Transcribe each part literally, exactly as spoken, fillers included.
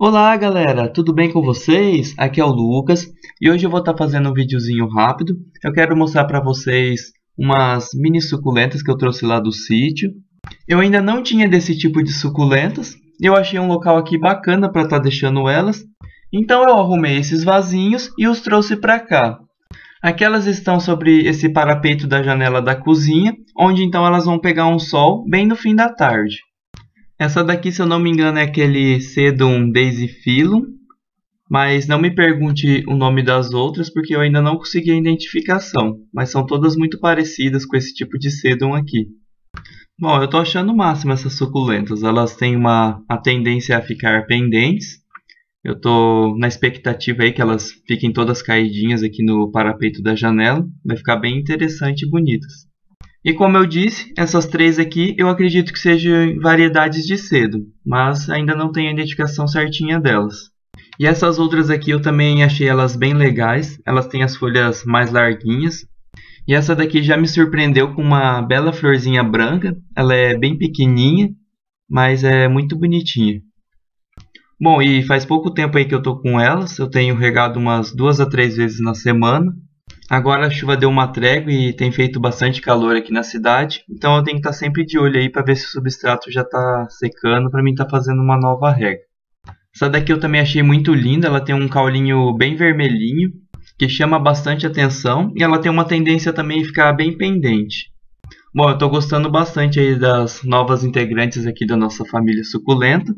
Olá galera, tudo bem com vocês? Aqui é o Lucas e hoje eu vou estar fazendo um videozinho rápido. Eu quero mostrar para vocês umas mini suculentas que eu trouxe lá do sítio. Eu ainda não tinha desse tipo de suculentas e eu achei um local aqui bacana para estar deixando elas. Então eu arrumei esses vasinhos e os trouxe para cá. Aqui elas estão sobre esse parapeito da janela da cozinha, onde então elas vão pegar um sol bem no fim da tarde. Essa daqui, se eu não me engano, é aquele Sedum Daisy Filum, mas não me pergunte o nome das outras porque eu ainda não consegui a identificação, mas são todas muito parecidas com esse tipo de Sedum aqui. Bom, eu estou achando o máximo essas suculentas, elas têm uma a tendência a ficar pendentes. Eu estou na expectativa aí que elas fiquem todas caidinhas aqui no parapeito da janela, vai ficar bem interessante e bonitas. E como eu disse, essas três aqui eu acredito que sejam variedades de Sedum, mas ainda não tenho a identificação certinha delas. E essas outras aqui eu também achei elas bem legais, elas têm as folhas mais larguinhas. E essa daqui já me surpreendeu com uma bela florzinha branca, ela é bem pequenininha, mas é muito bonitinha. Bom, e faz pouco tempo aí que eu estou com elas, eu tenho regado umas duas a três vezes na semana. Agora a chuva deu uma trégua e tem feito bastante calor aqui na cidade, então eu tenho que estar sempre de olho aí para ver se o substrato já está secando para mim estar fazendo uma nova rega. Essa daqui eu também achei muito linda, ela tem um caulinho bem vermelhinho, que chama bastante atenção e ela tem uma tendência também a ficar bem pendente. Bom, eu estou gostando bastante aí das novas integrantes aqui da nossa família suculenta.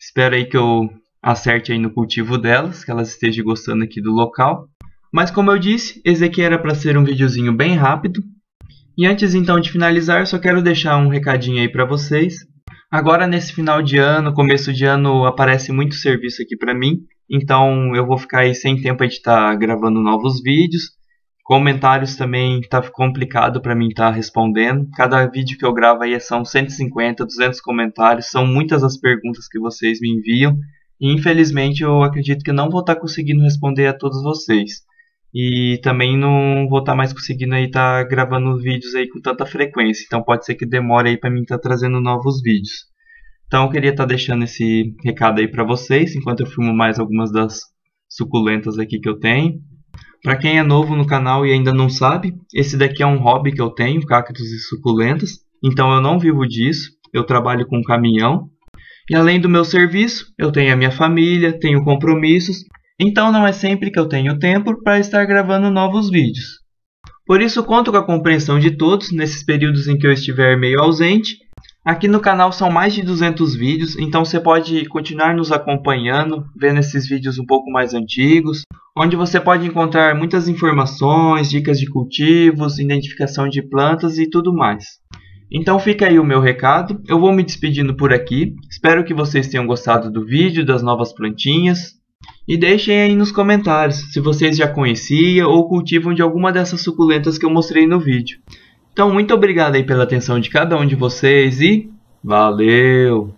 Espero aí que eu acerte aí no cultivo delas, que elas estejam gostando aqui do local. Mas como eu disse, esse aqui era para ser um videozinho bem rápido. E antes então de finalizar, só quero deixar um recadinho aí para vocês. Agora nesse final de ano, começo de ano, aparece muito serviço aqui para mim. Então eu vou ficar aí sem tempo de estar gravando novos vídeos. Comentários também tá complicado para mim estar respondendo. Cada vídeo que eu gravo aí são cento e cinquenta, duzentos comentários. São muitas as perguntas que vocês me enviam. E infelizmente eu acredito que não vou estar conseguindo responder a todos vocês. E também não vou estar mais conseguindo aí estar gravando vídeos aí com tanta frequência. Então pode ser que demore aí para mim estar trazendo novos vídeos. Então eu queria estar deixando esse recado aí para vocês, enquanto eu filmo mais algumas das suculentas aqui que eu tenho. Para quem é novo no canal e ainda não sabe, esse daqui é um hobby que eu tenho, cactos e suculentas. Então eu não vivo disso, eu trabalho com um caminhão. E além do meu serviço, eu tenho a minha família, tenho compromissos. Então não é sempre que eu tenho tempo para estar gravando novos vídeos. Por isso conto com a compreensão de todos nesses períodos em que eu estiver meio ausente. Aqui no canal são mais de duzentos vídeos, então você pode continuar nos acompanhando, vendo esses vídeos um pouco mais antigos, onde você pode encontrar muitas informações, dicas de cultivos, identificação de plantas e tudo mais. Então fica aí o meu recado, eu vou me despedindo por aqui, espero que vocês tenham gostado do vídeo, das novas plantinhas. E deixem aí nos comentários se vocês já conheciam ou cultivam de alguma dessas suculentas que eu mostrei no vídeo. Então, muito obrigado aí pela atenção de cada um de vocês e valeu!